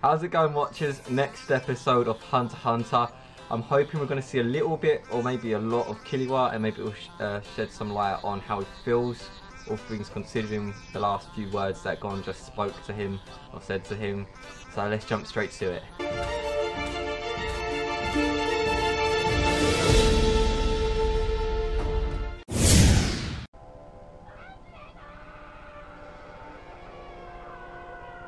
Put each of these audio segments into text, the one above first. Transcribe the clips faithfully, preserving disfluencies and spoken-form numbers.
How's it going, watchers? Next episode of Hunter x Hunter. I'm hoping we're going to see a little bit or maybe a lot of Killua, and maybe it will sh uh, shed some light on how he feels, all things considering the last few words that Gon just spoke to him or said to him. So let's jump straight to it.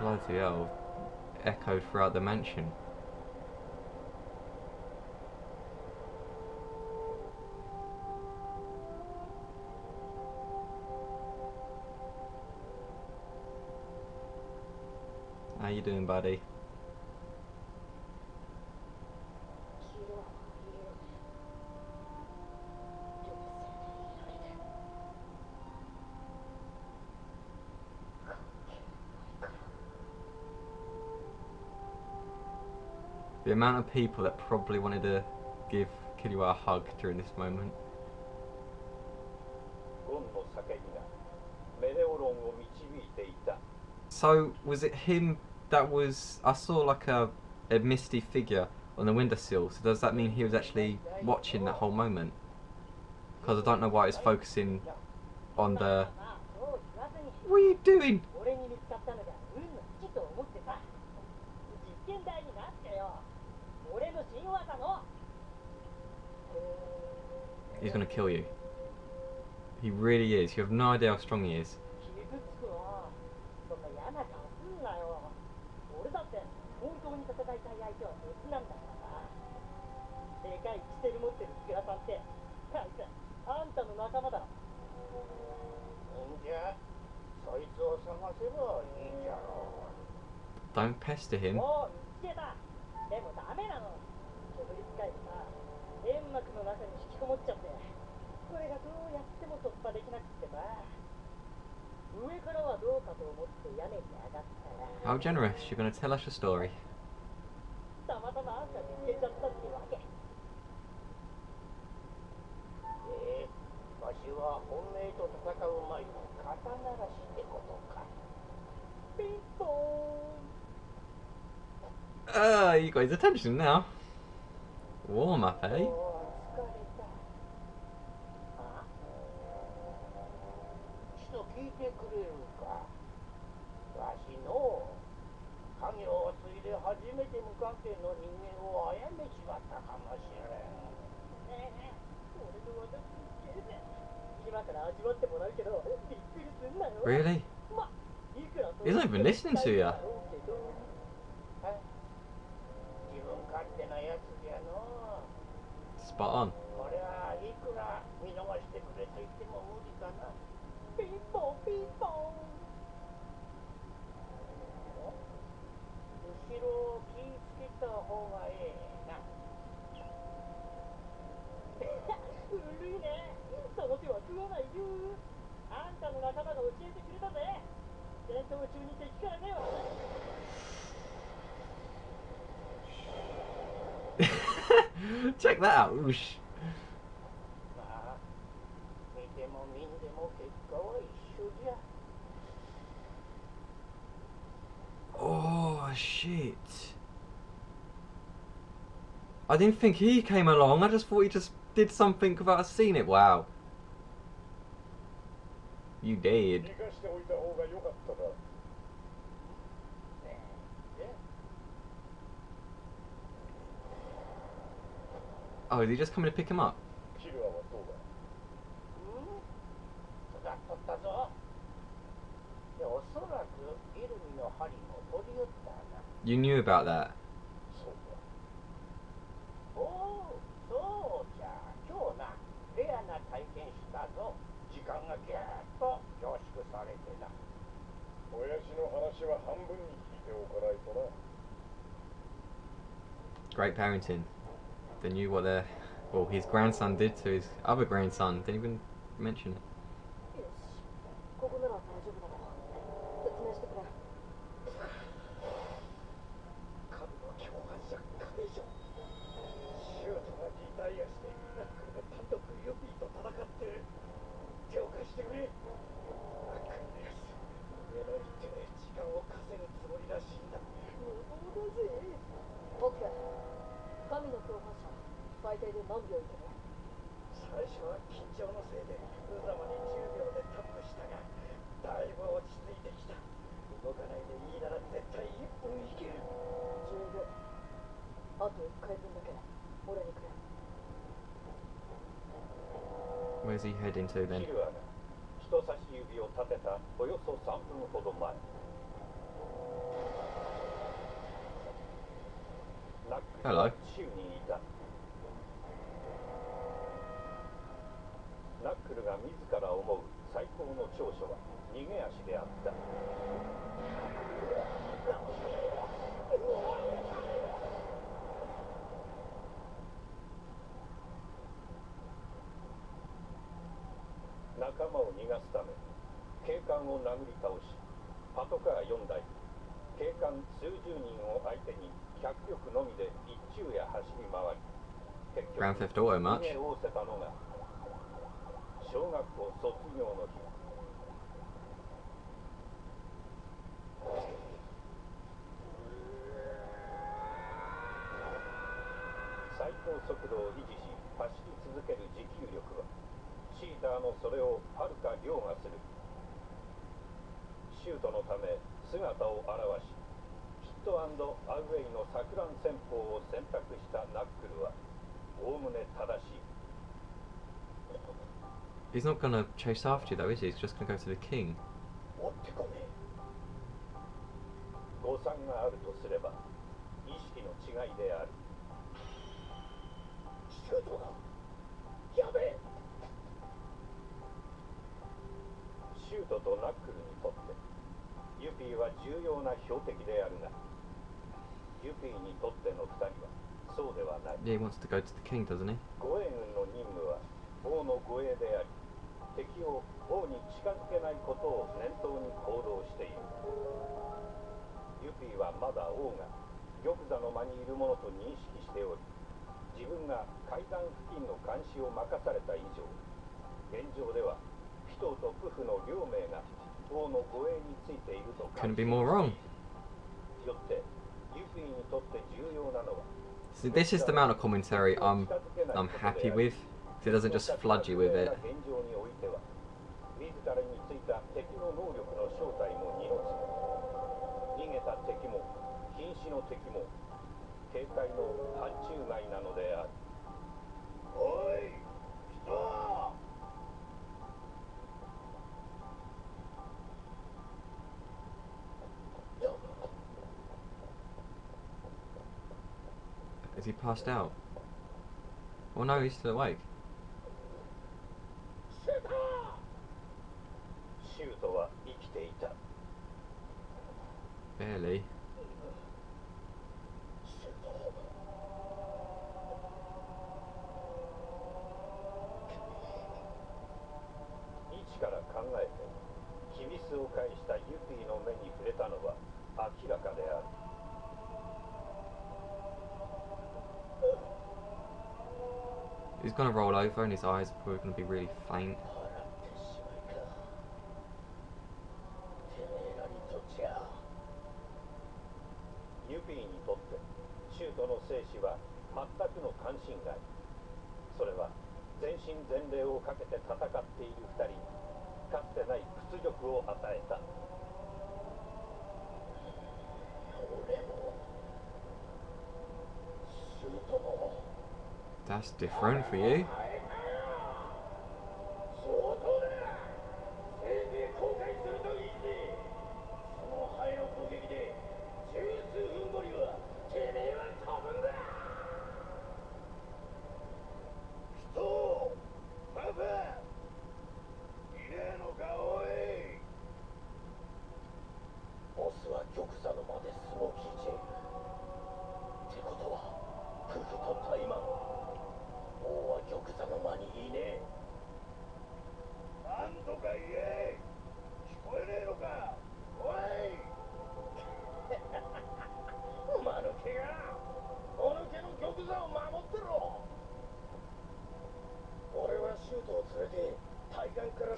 Bloody hell, echoed throughout the mansion. How you doing, buddy? The amount of people that probably wanted to give Killua a hug during this moment. So, was it him that was... I saw like a, a misty figure on the windowsill, so does that mean he was actually watching that whole moment? Because I don't know why it's focusing on the... What are you doing? He's gonna kill you. He really is. You have no idea how strong he is. Don't pester him. How generous, you're going to tell us your story. Ah, uh, you got his attention now. Warm up, eh? Really? He's not even listening to you. Spot on. Check that out. Whoosh. Oh shit! I didn't think he came along. I just thought he just did something without us seeing it. Wow. You did. Oh, is he just coming to pick him up? You knew about that. Great parenting. They knew what their, well, his grandson did to his other grandson. Didn't even mention it. Where's he heading to then? Hello. Grand Theft Auto much. He's not gonna chase after you though, is he? He's just gonna go to the king. Yeah, he wants to go to the king, doesn't he? Couldn't be more wrong. So this is the amount of commentary I'm I'm happy with. It doesn't just flood you with it. Is he passed out? Oh no, he's still awake. Barely. He's gonna roll over and his eyes are probably gonna be really faint. That's different for you.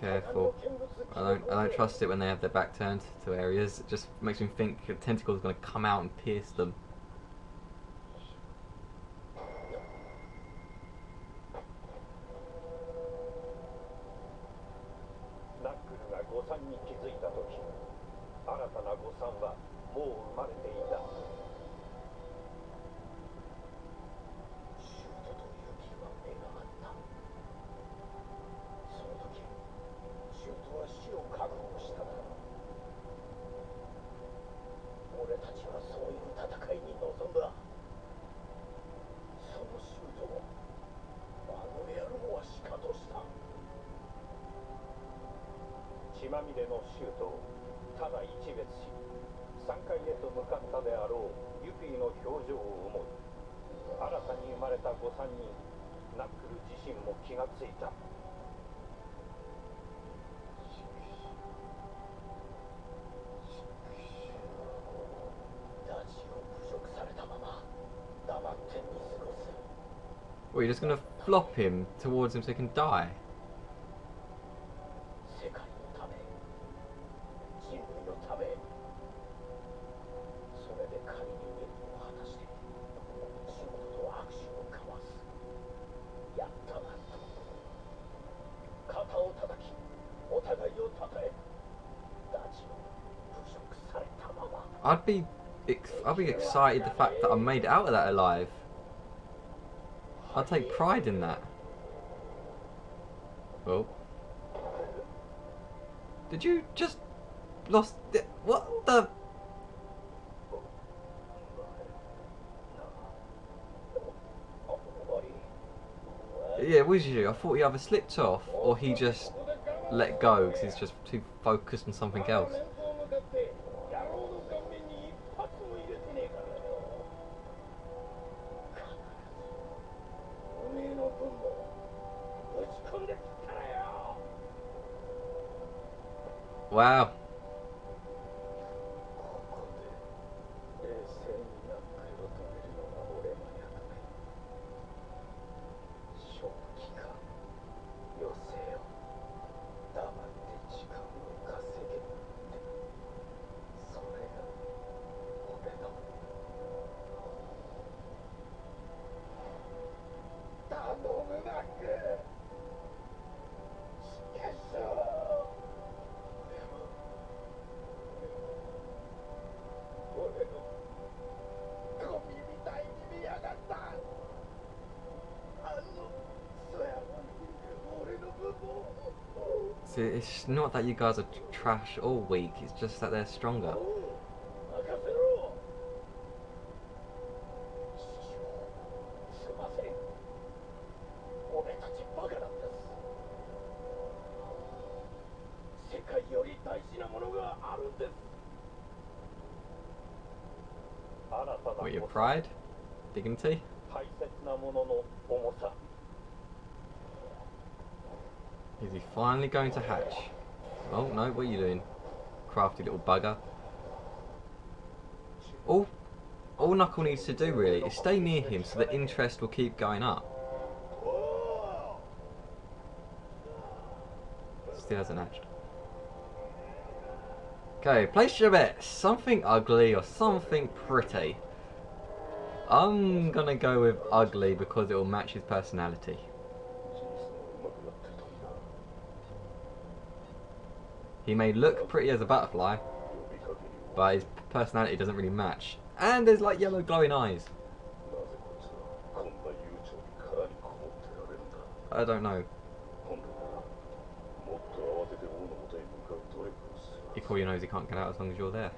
Careful. I don't, I don't trust it when they have their back turned to areas. It just makes me think a tentacle's going to come out and pierce them. づいたとき、新たな誤算はもう生まれていた。シュートとユキは目が合った。そのとき、シュートは死を覚悟しただろう。俺たちはそういう戦いに臨んだ。そのシュートをあの野郎はシカとした。 血まみれのシュートをただ一別し、さんかいへと向かったであろうユピーの表情を思い、新たに生まれた誤算にナックル自身も気がついた。Well, you're just gonna flop him towards him so he can die. I'd be, I'd be excited the fact that I made it out of that alive. I'd take pride in that. Oh, did you just lost? It? What the? Yeah, it was you. I thought he either slipped off or he just let go because he's just too focused on something else. Wow. See, it's not that you guys are trash or weak, it's just that they're stronger. What, your pride? Dignity? Is he finally going to hatch? Oh no, what are you doing? Crafty little bugger. All, all Knuckle needs to do really is stay near him so the interest will keep going up. Still hasn't hatched. Okay, place your bets. Something ugly or something pretty. I'm gonna go with ugly because it will match his personality. He may look pretty as a butterfly, but his personality doesn't really match. And there's like yellow glowing eyes. I don't know. He probably knows he can't get out as long as you're there.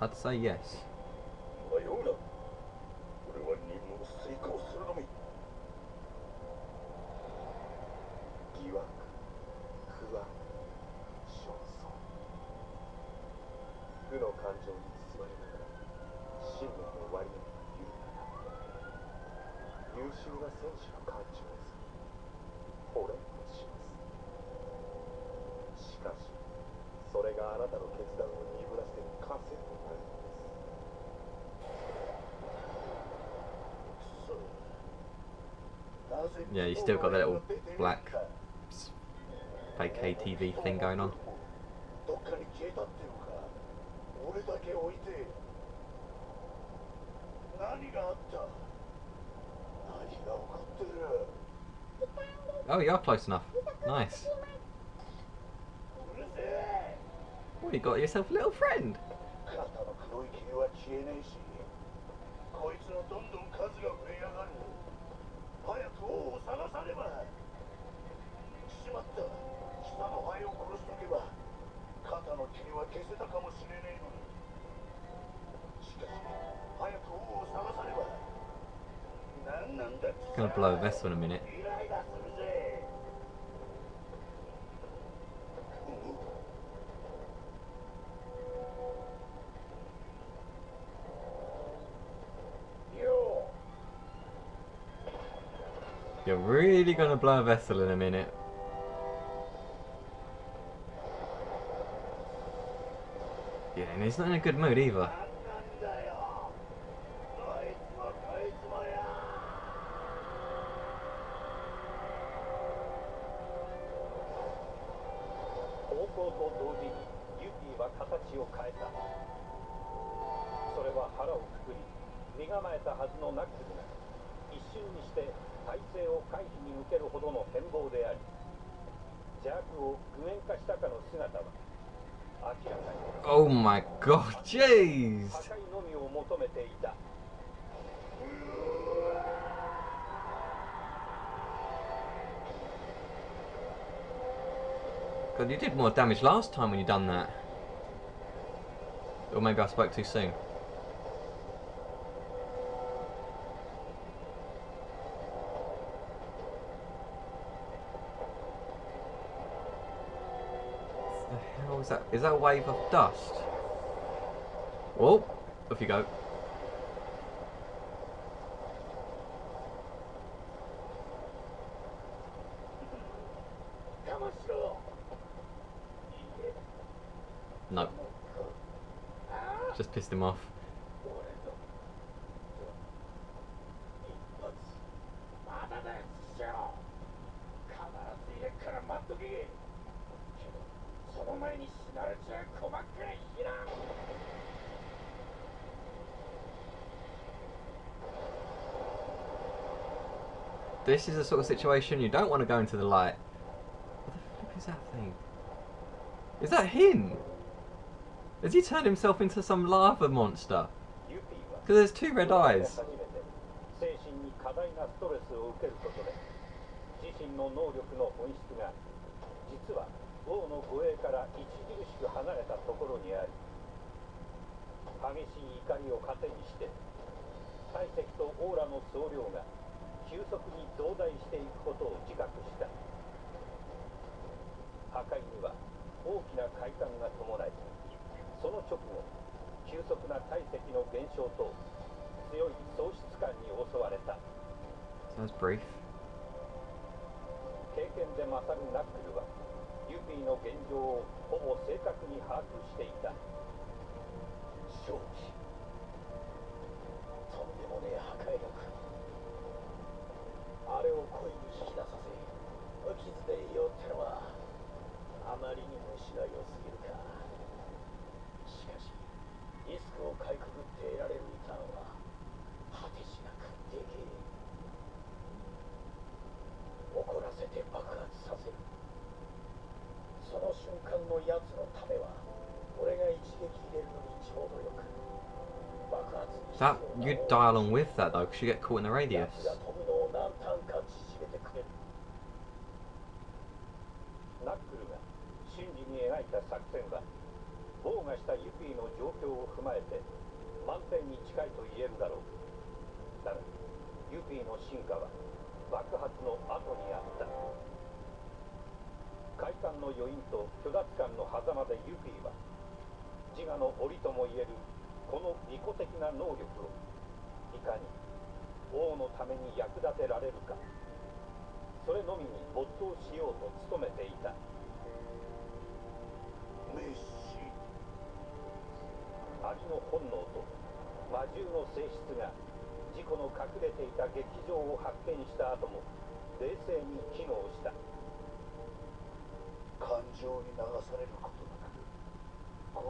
I'd say yes. Yeah, you still got that little black fake K T V thing going on. だけ置いて何があった何が起こってる Oh, you are close enough. Nice. Well, you got yourself a little friend. Gonna blow this one in a minute. You're really gonna blow a vessel in a minute. Yeah, and he's not in a good mood either. Oh my god, jeez! God, you did more damage last time when you done that. Or maybe I spoke too soon. Is that, is that a wave of dust? Whoa, off you go. Nope. Just pissed him off. This is the sort of situation you don't want to go into the light. What the flip is that thing? Is that him? Has he turned himself into some lava monster? Because there's two red eyes. Sounds brief. That, you'd die along with that though, because you get caught in the radius. 冷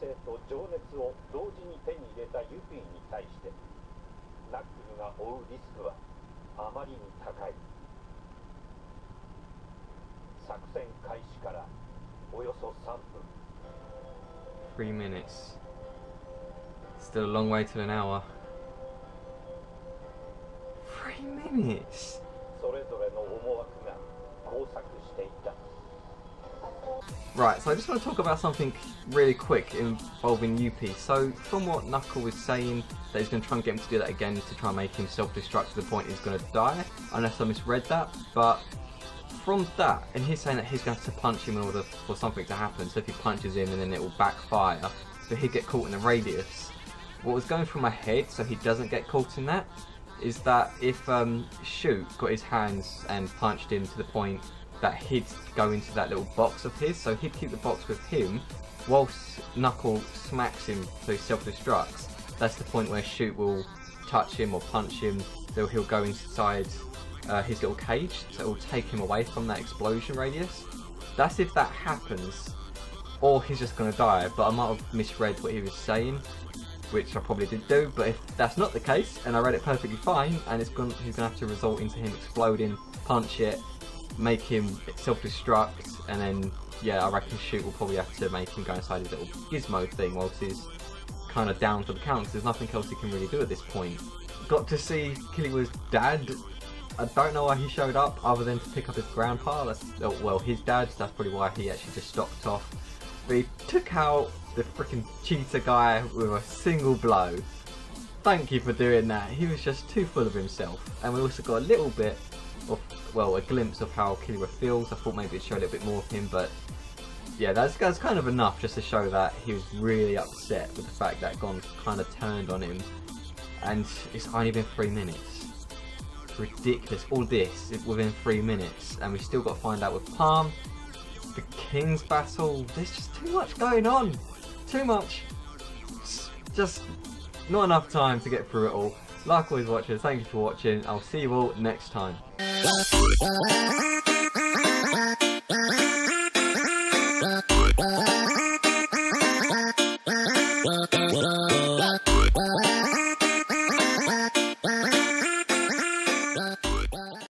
静と情熱を同時に手に入れたユピーに対してナックルが負うリスクはあまりに高い。作戦開始からおよそさんぷん。Three minutes. Still a long way to an hour. Three minutes. それぞれの思惑が交錯していた。Right, so I just want to talk about something really quick involving Youpi. So, from what Knuckle was saying, that he's going to try and get him to do that again to try and make him self-destruct to the point he's going to die, unless I misread that, but from that, and he's saying that he's going to have to punch him in order for something to happen, so if he punches him and then it will backfire, but he'd get caught in a radius. What was going through my head, so he doesn't get caught in that, is that if um, Shoot got his hands and punched him to the point that he'd go into that little box of his, so he'd keep the box with him whilst Knuckle smacks him so he self-destructs. That's the point where Shoot will touch him or punch him, so he'll go inside uh, his little cage, so it'll take him away from that explosion radius. That's if that happens, or he's just going to die, but I might have misread what he was saying, which I probably did do, but if that's not the case, and I read it perfectly fine, and it's gonna, he's going to have to result into him exploding, punch it, make him self-destruct, and then yeah, I reckon Shoot will probably have to make him go inside his little gizmo thing whilst he's kind of down for the count. There's nothing else he can really do at this point. Got to see Killua's dad. I don't know why he showed up other than to pick up his grandpa. That's, oh, well, his dad. That's probably why he actually just stopped off. But he took out the freaking cheetah guy with a single blow. Thank you for doing that. He was just too full of himself. And we also got a little bit of, well, a glimpse of how Killua feels. I thought maybe it'd show a little bit more of him, but yeah, that's, that's kind of enough just to show that he was really upset with the fact that Gon kind of turned on him, and it's only been three minutes. It's ridiculous. All this is within three minutes, and we still got to find out with Palm, the King's battle. There's just too much going on. Too much. It's just not enough time to get through it all. Like always, watchers, thank you for watching. I'll see you all next time.